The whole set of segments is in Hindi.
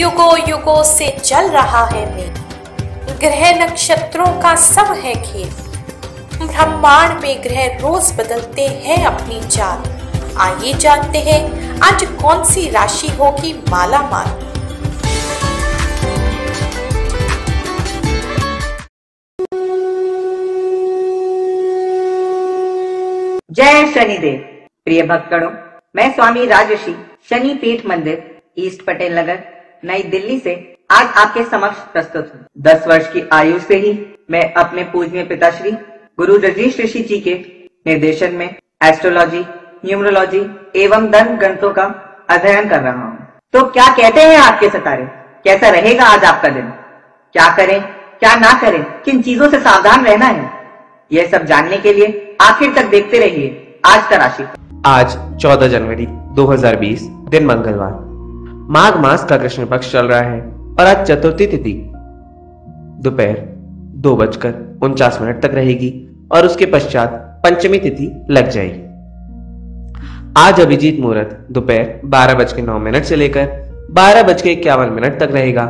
युगों युगों से चल रहा है मेघ, ग्रह नक्षत्रों का सब है खेल। ब्रह्मांड में ग्रह रोज बदलते हैं अपनी चाल। आइए जानते हैं आज कौन सी राशि होगी माला माल। जय शनिदेव। प्रिय भक्तगणों, मैं स्वामी राज ऋषि शनिपीठ मंदिर ईस्ट पटेल नगर नई दिल्ली से आज आपके समक्ष प्रस्तुत हूँ। 10 वर्ष की आयु से ही मैं अपने पूजनीय पिताश्री गुरु रजनीश ऋषि जी के निर्देशन में एस्ट्रोलॉजी, न्यूमरोलॉजी एवं धन ग्रंथों का अध्ययन कर रहा हूँ। तो क्या कहते हैं आपके सितारे, कैसा रहेगा आज आपका दिन, क्या करें क्या ना करें, किन चीजों से सावधान रहना है, यह सब जानने के लिए आखिर तक देखते रहिए आज का राशिफल। आज 14 जनवरी 2020 दिन मंगलवार, माघ मास का कृष्ण पक्ष चल रहा है और आज चतुर्थी तिथि दोपहर 2:49 तक रहेगी और उसके पश्चात पंचमी तिथि लग जाएगी। आज अभिजीत मुहूर्त दोपहर 12:09 से लेकर 12:51 तक रहेगा।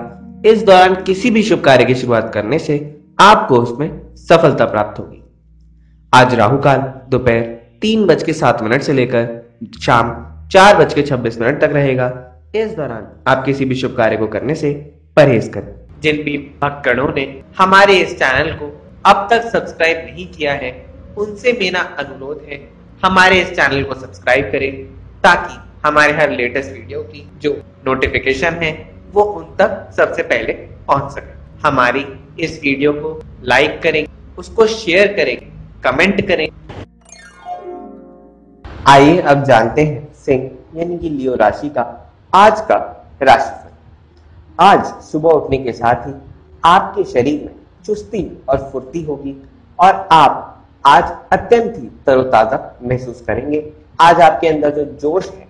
इस दौरान किसी भी शुभ कार्य की शुरुआत करने से आपको उसमें सफलता प्राप्त होगी। आज राहु काल दोपहर 3:07 से लेकर शाम 4:26 तक रहेगा। इस दौरान आप किसी भी शुभ कार्य को करने से परहेज करें। जिन भी भक्तगणों ने हमारे इस चैनल को अब तक सब्सक्राइब नहीं किया है, उनसे मेरा अनुरोध है हमारे इस चैनल को सब्सक्राइब करें ताकि हमारे हर लेटेस्ट वीडियो की जो नोटिफिकेशन है वो उन तक सबसे पहले पहुंच सके। हमारी इस वीडियो को लाइक करें, उसको शेयर करें, कमेंट करें। आइए अब जानते हैं सिंह यानी कि लियो राशि का आज का राशिफल। आज सुबह उठने के साथ ही आपके शरीर में चुस्ती और फुर्ती होगी और आप आज अत्यंत ही तरोताजा महसूस करेंगे। आज आपके अंदर जो जोश है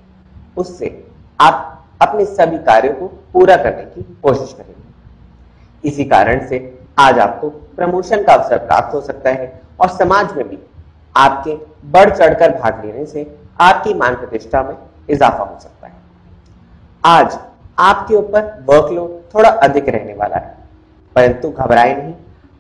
उससे आप अपने सभी कार्यों को पूरा करने की कोशिश करेंगे। इसी कारण से आज आपको प्रमोशन का अवसर प्राप्त हो सकता है और समाज में भी आपके बढ़ चढ़कर भाग लेने से आपकी मान प्रतिष्ठा में इजाफा हो सकता है। आज आपके ऊपर वर्कलोड थोड़ा अधिक रहने वाला है, परंतु घबराएं नहीं,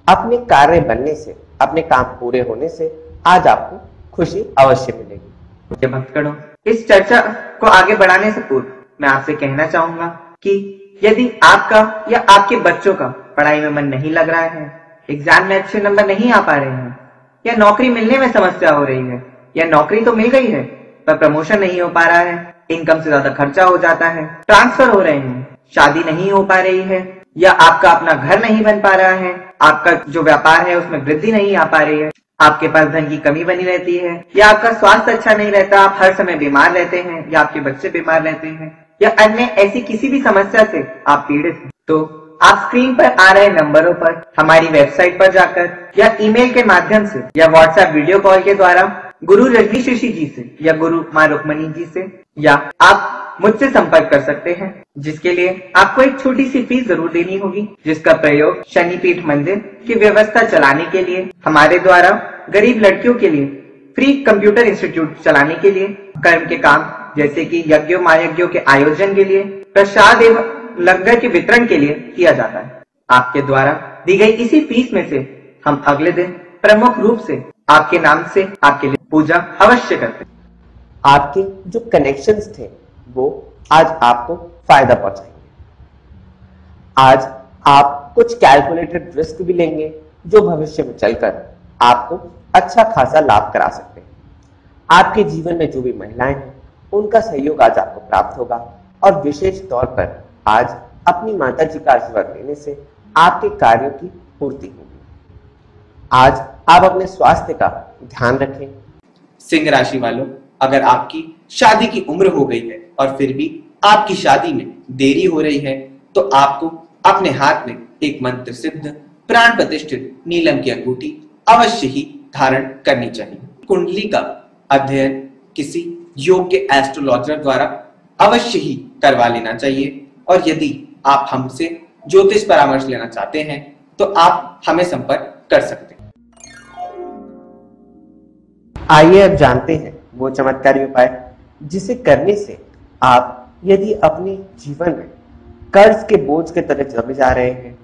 अपने कार्य बनने से, अपने काम पूरे होने से आज आपको खुशी अवश्य मिलेगी। भक्तगणों, इस चर्चा को आगे बढ़ाने से पूर्व मैं आपसे कहना चाहूंगा कि यदि आपका या आपके बच्चों का पढ़ाई में मन नहीं लग रहा है, एग्जाम में अच्छे नंबर नहीं आ पा रहे हैं, या नौकरी मिलने में समस्या हो रही है, या नौकरी तो मिल गई है पर प्रमोशन नहीं हो पा रहा है, इनकम से ज्यादा खर्चा हो जाता है, ट्रांसफर हो रहे हैं, शादी नहीं हो पा रही है, या आपका अपना घर नहीं बन पा रहा है, आपका जो व्यापार है उसमें वृद्धि नहीं आ पा रही है, आपके पास धन की कमी बनी रहती है, या आपका स्वास्थ्य अच्छा नहीं रहता, आप हर समय बीमार रहते हैं, या आपके बच्चे बीमार रहते हैं, या अन्य ऐसी किसी भी समस्या से आप पीड़ित हैं, तो आप स्क्रीन पर आ रहे नंबरों पर हमारी वेबसाइट पर जाकर या ईमेल के माध्यम से या व्हाट्सएप वीडियो कॉल के द्वारा गुरु रजनीश ऋषि जी से या गुरु माँ रुक्मणी जी से या आप मुझसे संपर्क कर सकते हैं, जिसके लिए आपको एक छोटी सी फीस जरूर देनी होगी, जिसका प्रयोग शनिपीठ मंदिर की व्यवस्था चलाने के लिए, हमारे द्वारा गरीब लड़कियों के लिए फ्री कंप्यूटर इंस्टीट्यूट चलाने के लिए, कर्म के काम जैसे कि यज्ञों महायज्ञों के आयोजन के लिए, प्रसाद एवं लंगर के वितरण के लिए किया जाता है। आपके द्वारा दी गई इसी फीस में से हम अगले दिन प्रमुख रूप से आपके नाम से आपके लिए पूजा अवश्य करते हैं। आपके जो कनेक्शंस थे वो आज आपको फायदा पहुंचाएंगे। आज आप कुछ कैलकुलेटेड रिस्क भी लेंगे जो भविष्य में चलकर आपको अच्छा खासा लाभ करा सकते हैं। आपके जीवन में जो भी महिलाएं हैं उनका सहयोग आज आपको प्राप्त होगा और विशेष तौर पर आज अपनी माता जी का आशीर्वाद लेने से आपके कार्यों की पूर्ति होगी। आज आप अपने स्वास्थ्य का ध्यान रखें। सिंह राशि वालों, अगर आपकी शादी की उम्र हो गई है और फिर भी आपकी शादी में देरी हो रही है, तो आपको अपने हाथ में एक मंत्र सिद्ध प्राण प्रतिष्ठित नीलम की अंगूठी अवश्य ही धारण करनी चाहिए। कुंडली का अध्ययन किसी योग्य एस्ट्रोलॉजर द्वारा अवश्य ही करवा लेना चाहिए और यदि आप हमसे ज्योतिष परामर्श लेना चाहते हैं तो आप हमें संपर्क कर सकते हैं। आइए अब जानते हैं वो चमत्कारी उपाय जिसे करने से आप यदि अपने जीवन में कर्ज के बोझ के तरह दबे जा रहे हैं।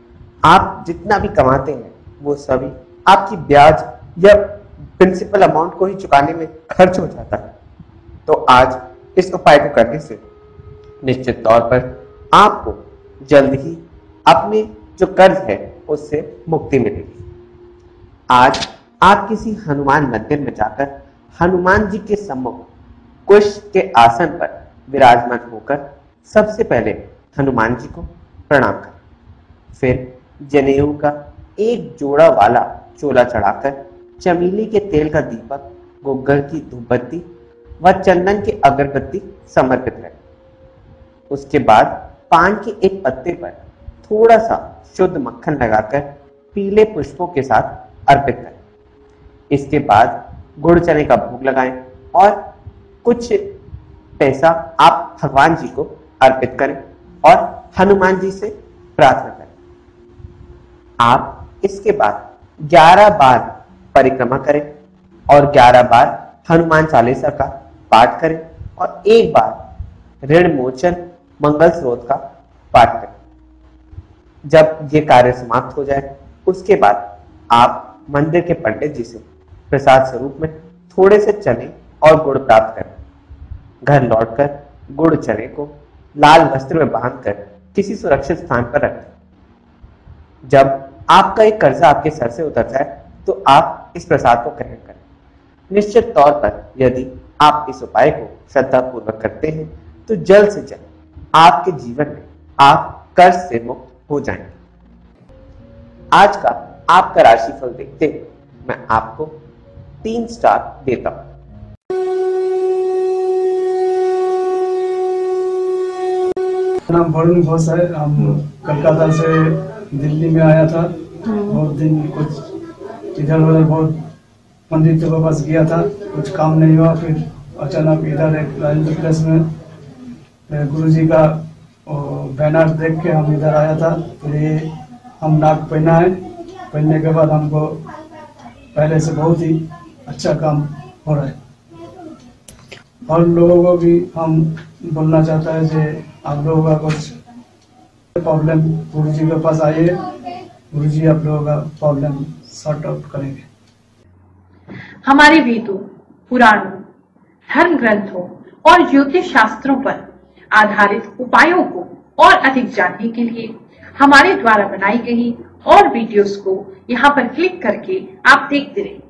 आप जितना भी कमाते हैं वो सभी आपकी ब्याज या प्रिंसिपल अमाउंट को ही चुकाने में खर्च हो जाता है। तो आज इस उपाय को करने से निश्चित तौर पर आपको जल्द ही अपने जो कर्ज है उससे मुक्ति मिलेगी। आज आप किसी हनुमान मंदिर में जाकर हनुमान जी के सम्मुख कुश के आसन पर विराजमान होकर सबसे पहले हनुमान जी को प्रणाम करें। फिर जनेऊ का एक जोड़ा वाला चोला चढ़ाकर चमेली के तेल का दीपक, गोगर की धूपबत्ती व चंदन की अगरबत्ती समर्पित है। उसके बाद पान के एक पत्ते पर थोड़ा सा शुद्ध मक्खन लगाकर पीले पुष्पों के साथ अर्पित करें। इसके बाद गुड़ चने का भोग लगाएं और कुछ पैसा आप भगवान जी को अर्पित करें और हनुमान जी से प्रार्थना करें। आप इसके बाद 11 बार परिक्रमा करें और 11 बार हनुमान चालीसा का पाठ करें और एक बार ऋण मोचन मंगल स्रोत का पाठ करें। जब ये कार्य समाप्त हो जाए उसके बाद आप मंदिर के पंडित जी से प्रसाद स्वरूप में थोड़े से चने और गुड़ प्राप्त करें। घर लौटकर गुड़ चने को लाल वस्त्र में बांधकर किसी सुरक्षित स्थान पर रख दें। जब आपका एक कर्जा आपके सर से उतर जाए तो आप इस प्रसाद को ग्रहण करें। निश्चित तौर पर यदि आप इस उपाय को श्रद्धापूर्वक करते हैं तो जल्द से जल्द आपके जीवन में आप कर्ज से मुक्त हो जाएंगे। आज का आपका राशिफल देखते हुए मैं आपको 3 स्टार देता हूं। नाम वरुण घोष है। हम कलकत्ता से दिल्ली में आया था और दिन कुछ इधर उधर बहुत मंदिर के वापस गया था, कुछ काम नहीं हुआ। फिर अचानक इधर एक राजेंद्र प्लेस में गुरुजी का बैनर देख के हम इधर आया था। फिर ये हम नाग पहना है, पहनने के बाद हमको पहले से बहुत ही अच्छा काम हो रहा है। हर लोगों को भी हम बोलना चाहता है कि आप लोगों का कुछ प्रॉब्लम गुरुजी के पास आइए, गुरुजी आप लोगों का प्रॉब्लम सॉर्ट आउट करेंगे। हमारे वेदों, पुराणों, धर्म ग्रंथों और ज्योतिष शास्त्रों पर आधारित उपायों को और अधिक जानने के लिए हमारे द्वारा बनाई गई और वीडियोस को यहाँ पर क्लिक करके आप देखते रहें।